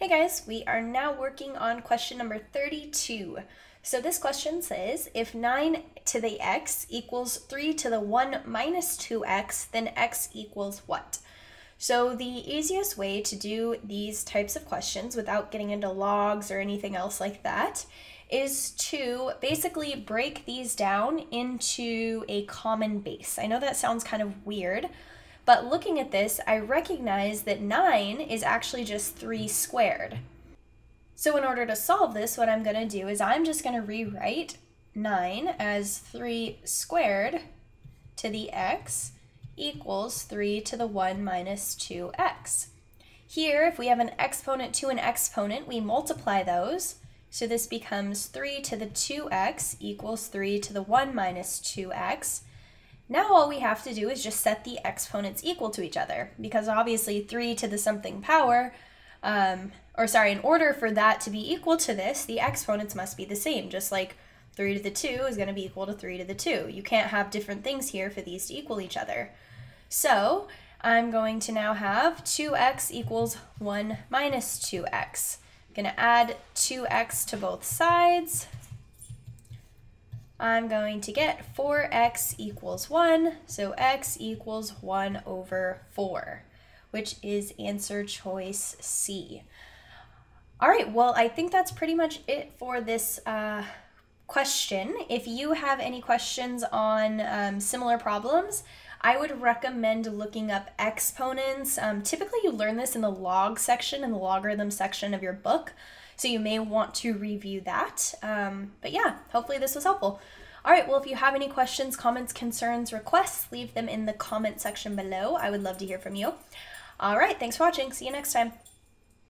Hey guys, we are now working on question number 32. So this question says, if 9 to the x equals 3 to the 1 minus 2x, then x equals what? So the easiest way to do these types of questions without getting into logs or anything else like that is to basically break these down into a common base. I know that sounds kind of weird, but looking at this, I recognize that 9 is actually just 3 squared. So in order to solve this, what I'm going to do is I'm just going to rewrite 9 as 3 squared to the x equals 3 to the 1 minus 2x. Here, if we have an exponent to an exponent, we multiply those. So this becomes 3 to the 2x equals 3 to the 1 minus 2x. Now all we have to do is just set the exponents equal to each other, because obviously 3 to the something power, in order for that to be equal to this, the exponents must be the same, just like 3 to the 2 is going to be equal to 3 to the 2. You can't have different things here for these to equal each other. So I'm going to now have 2x equals 1 minus 2x. I'm going to add 2x to both sides. I'm going to get 4x equals 1, so x equals 1 over 4, which is answer choice C. All right, well, I think that's pretty much it for this question. If you have any questions on similar problems, I would recommend looking up exponents. Typically, you learn this in the log section, in the logarithm section of your book, so you may want to review that. But yeah, hopefully this was helpful. All right, well, if you have any questions, comments, concerns, requests, leave them in the comment section below. I would love to hear from you. All right, thanks for watching. See you next time.